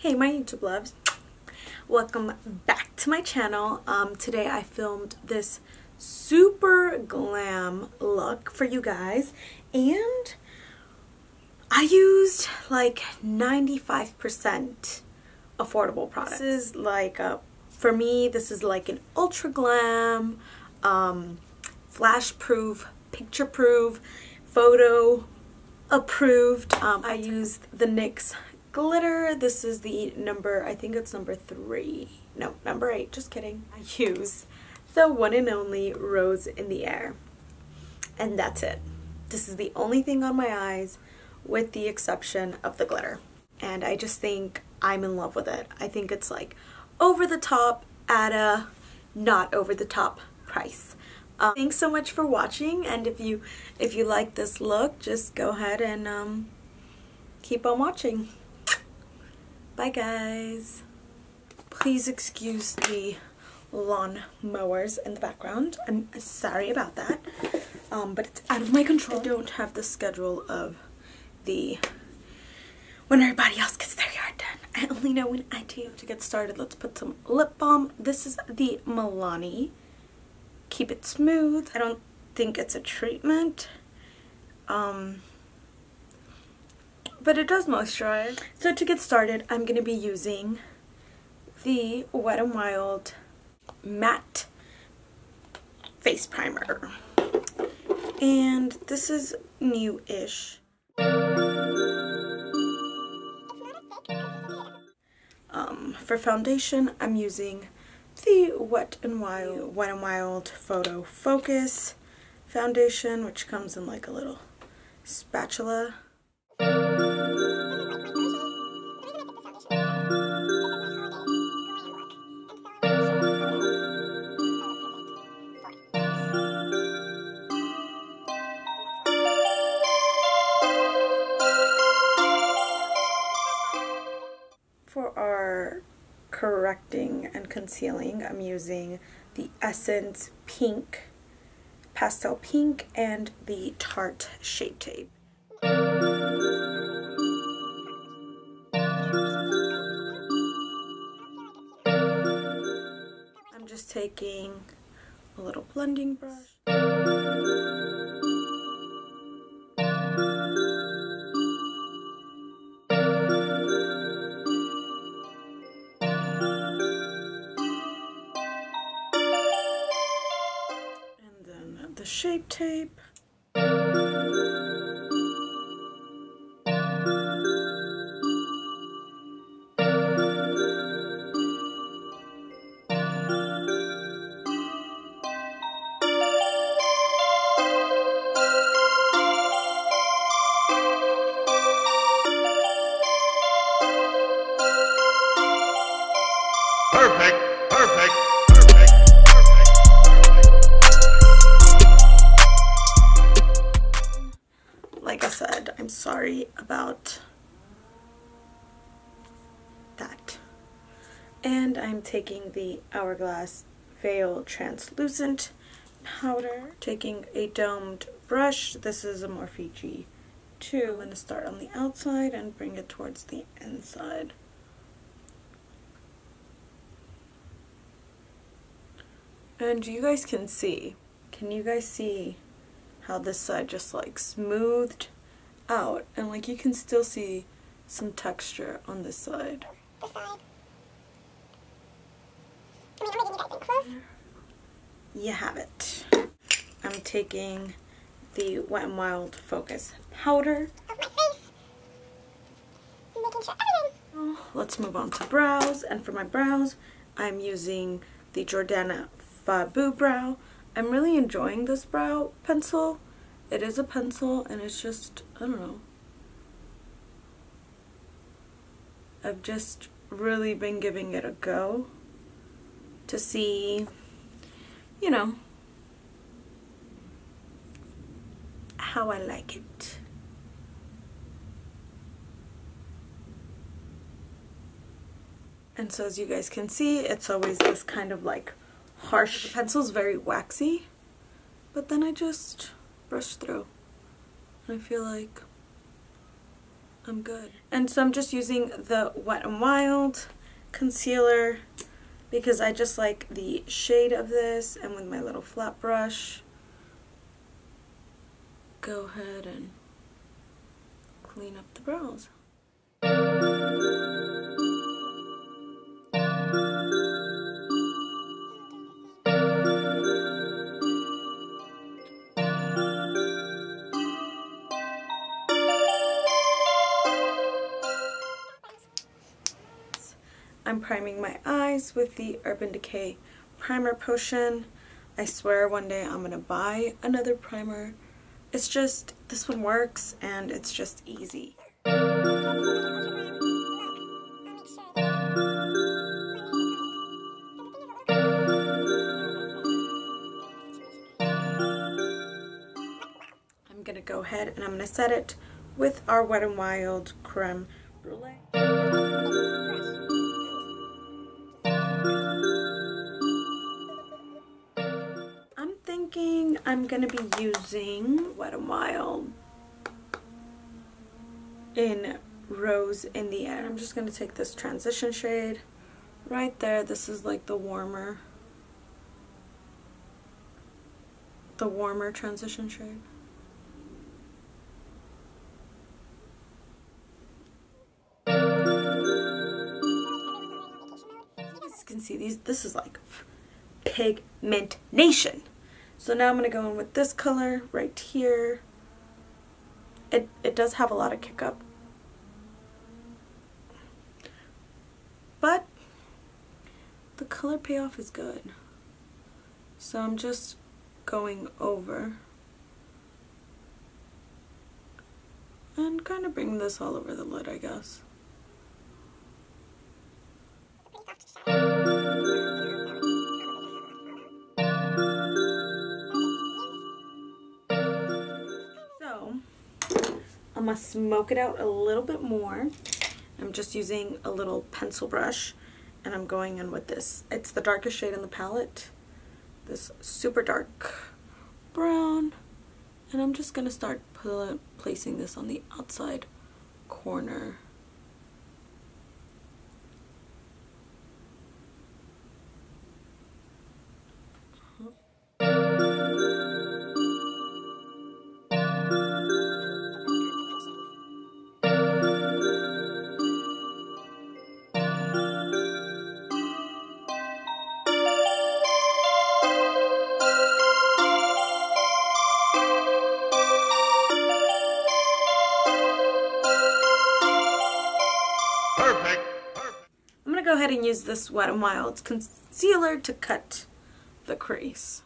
Hey my YouTube loves, welcome back to my channel. Today I filmed this super glam look for you guys and I used like 95% affordable products. This is like for me this is like an ultra glam, flash proof, picture proof, photo approved. I used the NYX glitter. This is the number, I think it's number 3, no, number 8, just kidding. I use the one and only Rose in the Air and that's it. This is the only thing on my eyes with the exception of the glitter, and I just think I'm in love with it. I think it's like over the top at a not over the top price. Thanks so much for watching, and if you like this look, just go ahead and keep on watching. Bye guys. Please excuse the lawn mowers in the background. I'm sorry about that, but it's out of my control. I don't have the schedule of the when everybody else gets their yard done. I only know when I do. To get started, let's put some lip balm. This is the Milani. Keep it smooth. I don't think it's a treatment, but it does moisturize. So to get started, I'm going to be using the Wet n Wild Matte Face Primer. And this is new-ish. For foundation, I'm using the Wet n Wild Photo Focus foundation, which comes in like a little spatula. For our correcting and concealing, I'm using the Essence Pink, Pastel Pink, and the Tarte Shape Tape. I'm just taking a little blending brush. Shape Tape. Sorry about that. And I'm taking the Hourglass Veil Translucent Powder, taking a domed brush. This is a Morphe G2. I'm going to start on the outside and bring it towards the inside. And you guys can you guys see how this side just like smoothed out, and like you can still see some texture on this side. You have it. I'm taking the Wet n Wild Focus Powder. Let's move on to brows, and for my brows, I'm using the Jordana Fabu Brow. I'm really enjoying this brow pencil. It is a pencil and it's just, I don't know, I've just really been giving it a go to see, you know, how I like it. And so as you guys can see, it's always this kind of like harsh. The pencil's very waxy, but then I just brush through and I feel like I'm good. And so I'm just using the Wet n Wild concealer because I just like the shade of this, and with my little flat brush, go ahead and clean up the brows. I'm priming my eyes with the Urban Decay Primer Potion. I swear one day I'm gonna buy another primer. It's just, this one works and it's just easy. I'm gonna go ahead and I'm gonna set it with our Wet n Wild Creme Brulee. I'm going to be using Wet n Wild in Rose in the Air. I'm just going to take this transition shade right there. This is like the warmer transition shade. As you can see, this is like pigmentation. So now I'm going to go in with this color right here. It does have a lot of kick up, but the color payoff is good. So I'm just going over and kind of bringing this all over the lid, I guess. I'm gonna smoke it out a little bit more. I'm just using a little pencil brush and I'm going in with this. It's the darkest shade in the palette, this super dark brown, and I'm just gonna start placing this on the outside corner. Go ahead and use this Wet n Wild concealer to cut the crease.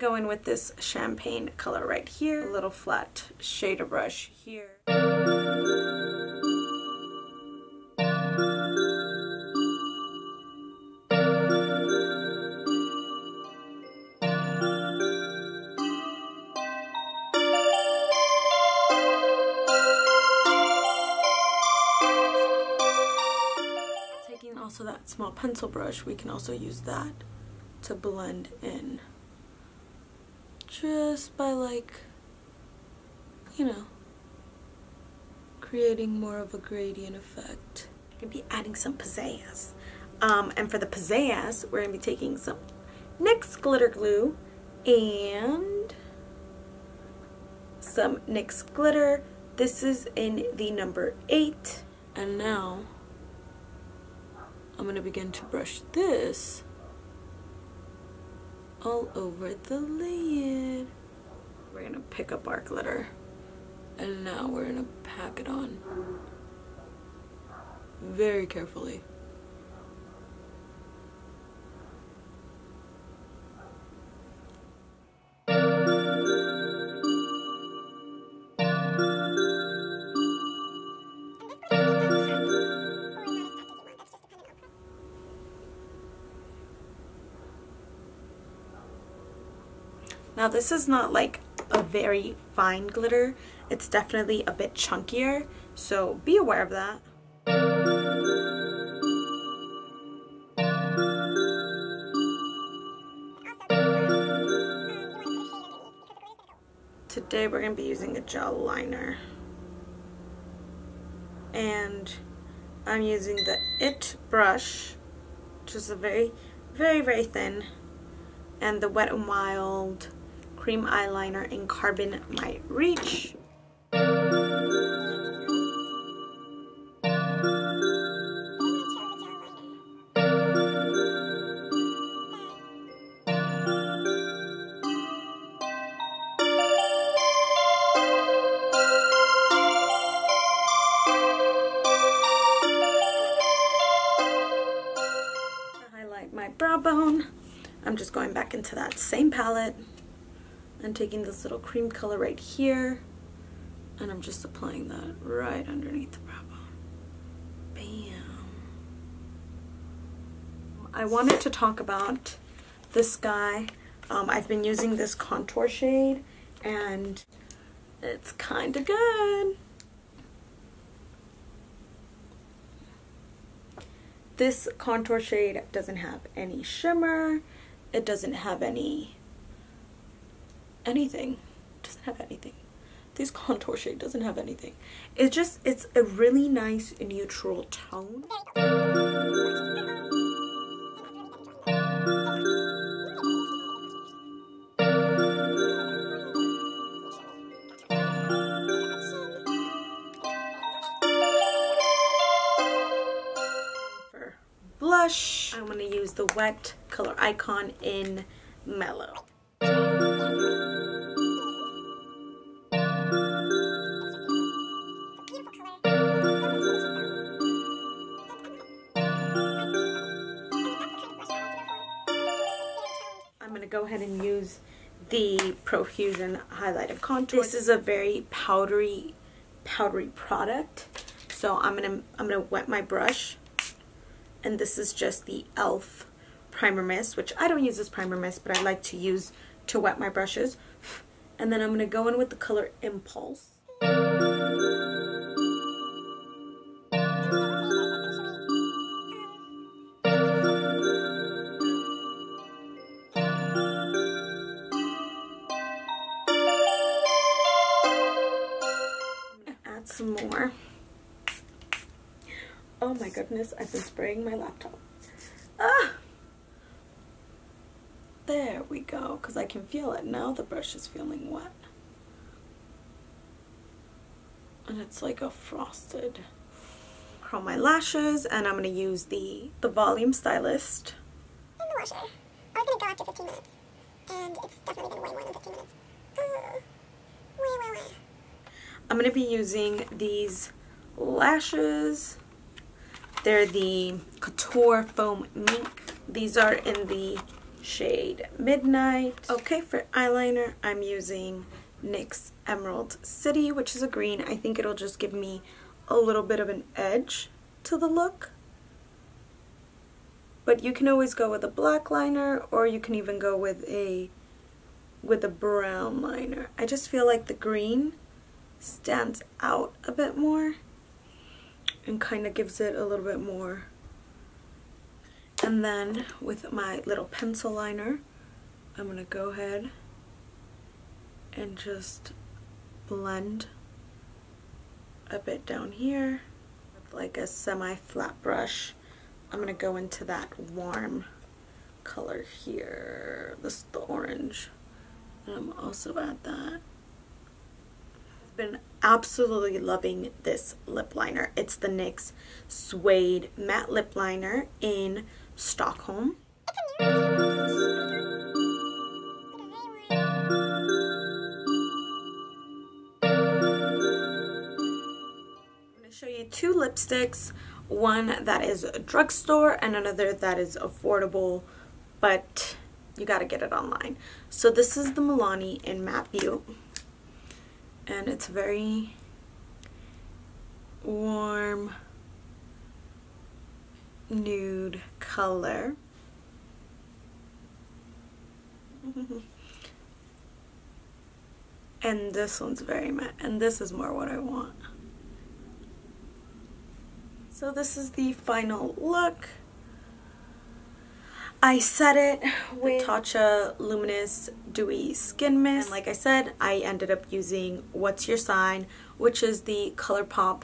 Go in with this champagne color right here, a little flat shader brush here. Taking also that small pencil brush, we can also use that to blend in. Just by, like, you know, creating more of a gradient effect. I'm gonna be adding some pizzazz. And for the pizzazz, we're gonna be taking some NYX glitter glue and some NYX glitter. This is in the number 8. And now I'm gonna begin to brush this all over the lid. We're gonna pick up our glitter and now we're gonna pack it on very carefully. Now this is not like a very fine glitter, it's definitely a bit chunkier, so be aware of that. Today we're going to be using a gel liner and I'm using the It Brush, which is a very, very, very thin, and the Wet n Wild cream eyeliner in Carbon Might Reach. To highlight my brow bone, I'm just going back into that same palette. I'm taking this little cream color right here and I'm just applying that right underneath the brow bone. Bam! I wanted to talk about this guy. I've been using this contour shade and it's kind of good. This contour shade doesn't have any shimmer. It doesn't have anything. It doesn't have anything. This contour shade doesn't have anything. It's just, it's a really nice neutral tone. For blush, I'm going to use the Wet Color Icon in Mellow. Go ahead and use the Profusion highlighter contour. This is a very powdery product, so I'm gonna wet my brush, and this is just the e.l.f. primer mist, which I don't use as primer mist, but I like to use to wet my brushes. And then I'm gonna go in with the color Impulse. Some more. Oh my goodness, I've been spraying my laptop. Ah! There we go, because I can feel it now. The brush is feeling wet. And it's like a frosted. Curl my lashes, and I'm going to use the volume stylist. In the washer. I was going to go after 15 minutes, and it's definitely been way more than 15 minutes. Way. I'm going to be using these lashes. They're the Couture Foam Mink. These are in the shade Midnight. Okay, for eyeliner, I'm using NYX Emerald City, which is a green. I think it'll just give me a little bit of an edge to the look. But you can always go with a black liner, or you can even go with a brown liner. I just feel like the green stands out a bit more and kind of gives it a little bit more. And then with my little pencil liner, I'm gonna go ahead and just blend a bit down here. With like a semi-flat brush, I'm gonna go into that warm color here. This is the orange, and I'm also at that. Been absolutely loving this lip liner. It's the NYX Suede Matte Lip Liner in Stockholm. show you two lipsticks, one that is a drugstore and another that is affordable, but you gotta get it online. So this is the Milani in Matte Butte, and it's very warm nude color. And this one's very matte, and this is more what I want. So this is the final look. I set it with Tatcha Luminous Dewy Skin Mist. And like I said, I ended up using What's Your Sign, which is the ColourPop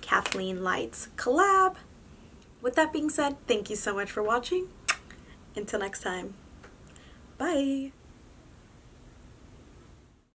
Kathleen Lights collab. With that being said, thank you so much for watching. Until next time. Bye!